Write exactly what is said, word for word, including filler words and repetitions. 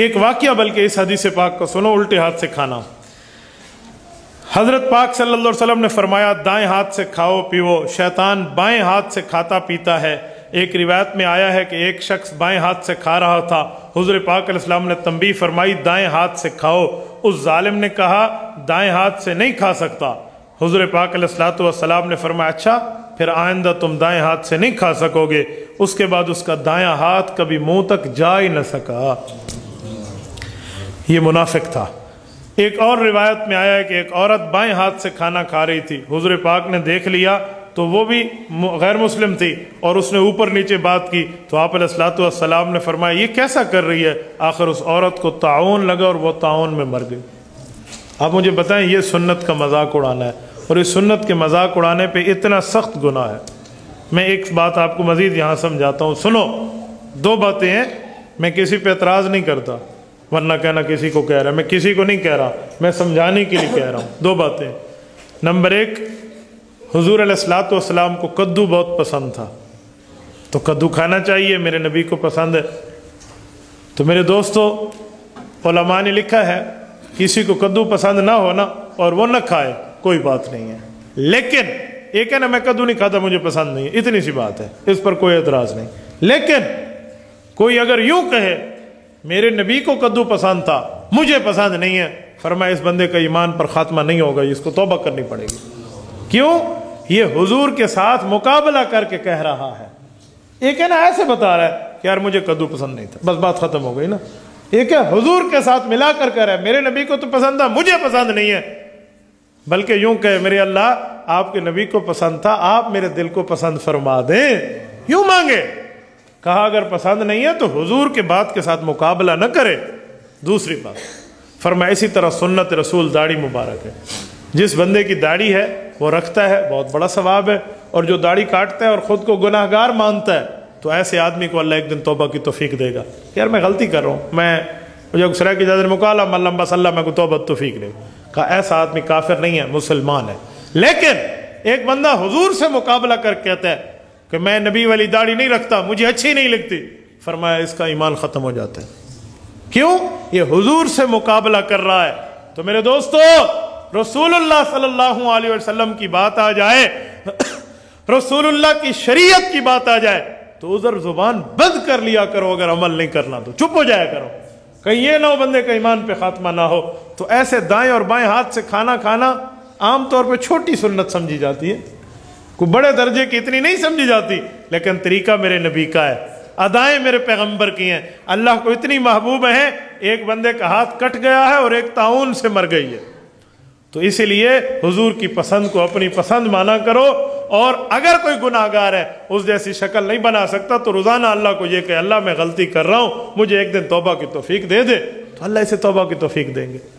एक वाकया बल्कि इस हदीस पाक को सुनो, उल्टे हाथ से खाना। हजरत पाक सल्लल्लाहु अलैहि वसल्लम ने फरमाया, दाएं हाथ से खाओ पीओ, शैतान बाएं हाथ से खाता पीता है। एक रिवायत में आया है कि एक शख्स बाएं हाथ से खा रहा था, हुजूर पाक अलैहि सलाम ने तंबीह फरमाई दाएं हाथ से खाओ। उस जालिम ने कहा दाएं हाथ से नहीं खा सकता। हुजूर पाक अलैहि सलाम ने फरमाया, अच्छा फिर आइंदा तुम दाएं हाथ से नहीं खा सकोगे। उसके बाद उसका दायां हाथ कभी मुंह तक जा ही न सका। ये मुनाफिक था। एक और रिवायत में आया है कि एक औरत बाएं हाथ से खाना खा रही थी, हुजूर पाक ने देख लिया तो वो भी गैर मुस्लिम थी और उसने ऊपर नीचे बात की, तो आप अलैहिस्सलातु वस्सलाम ने फरमाया ये कैसा कर रही है। आखिर उस औरत को ताउन लगा और वह ताउन में मर गई। आप मुझे बताएं, ये सुन्नत का मजाक उड़ाना है, और इस सुन्नत के मजाक उड़ाने पे इतना सख्त गुनाह है। मैं एक बात आपको मज़ीद यहाँ समझाता हूँ, सुनो। दो बातें हैं, मैं किसी पे एतराज़ नहीं करता, वरना कहना किसी को कह रहा है। मैं किसी को नहीं कह रहा, मैं समझाने के लिए कह रहा हूँ। दो बातें। नंबर एक, हुजूर अलैहिस्सलातु वस्सलाम को कद्दू बहुत पसंद था, तो कद्दू खाना चाहिए, मेरे नबी को पसंद है। तो मेरे दोस्तों, उलमा ने लिखा है किसी को कद्दू पसंद ना हो ना और वो ना खाए, कोई बात नहीं है। लेकिन एक है ना, मैं कद्दू नहीं खाता, मुझे पसंद नहीं है, इतनी सी बात है, इस पर कोई एतराज़ नहीं। लेकिन कोई अगर यूं कहे मेरे नबी को कद्दू पसंद था, मुझे पसंद नहीं है, फरमाया इस बंदे का ईमान पर खात्मा नहीं होगा, इसको तौबा करनी पड़ेगी। क्यों? ये हुजूर के साथ मुकाबला करके कह रहा है। एक है ना ऐसे बता रहा है कि यार मुझे कद्दू पसंद नहीं था, बस बात खत्म हो गई ना। एक है हुजूर के साथ मिला कर कह रहा है मेरे नबी को तो पसंद था, मुझे पसंद नहीं है। बल्कि यूं कहे मेरे अल्लाह आपके नबी को पसंद था, आप मेरे दिल को पसंद फरमा दें, यूं मांगे। कहा अगर पसंद नहीं है तो हुजूर के बात के साथ मुकाबला न करे। दूसरी बात फरमाया, इसी तरह सुन्नत रसूल दाढ़ी मुबारक है। जिस बंदे की दाढ़ी है वो रखता है, बहुत बड़ा सवाब है, और जो दाढ़ी काटता है और ख़ुद को गुनाहगार मानता है, तो ऐसे आदमी को अल्लाह एक दिन तौबा की तौफीक देगा। यार मैं गलती कर रहा हूँ, मैं मुझे अक्सरा की इजाज़त मुकाला मल्लम बसल्ला, मैं को तौबा तौफीक दे। कहा ऐसा आदमी काफिर नहीं है, मुसलमान है। लेकिन एक बंदा हुजूर से मुकाबला कर कहता है कि मैं नबी वाली दाढ़ी नहीं रखता, मुझे अच्छी नहीं लगती, फरमाया इसका ईमान ख़त्म हो जाता है। क्यों? ये हुजूर से मुकाबला कर रहा है। तो मेरे दोस्तों, रसूलुल्लाह सल्लल्लाहु अलैहि वसल्लम की बात आ जाए, रसूलुल्लाह की शरीयत की बात आ जाए, तो उधर जुबान बंद कर लिया करो। अगर अमल नहीं करना तो चुप हो जाया करो, कहीं ये ना हो बंदे का ईमान पे खात्मा ना हो। तो ऐसे दाएं और बाएं हाथ से खाना खाना आमतौर पर छोटी सुन्नत समझी जाती है, कोई बड़े दर्जे की इतनी नहीं समझी जाती। लेकिन तरीका मेरे नबी का है, अदाएं मेरे पैगंबर की हैं, अल्लाह को इतनी महबूब हैं। एक बंदे का हाथ कट गया है और एक ताउन से मर गई है। तो इसीलिए हुजूर की पसंद को अपनी पसंद माना करो। और अगर कोई गुनाहगार है, उस जैसी शक्ल नहीं बना सकता, तो रोज़ाना अल्लाह को ये कहे अल्लाह मैं गलती कर रहा हूँ, मुझे एक दिन तौबा की तौफीक दे दे, तो अल्लाह इसे तौबा की तौफीक देंगे।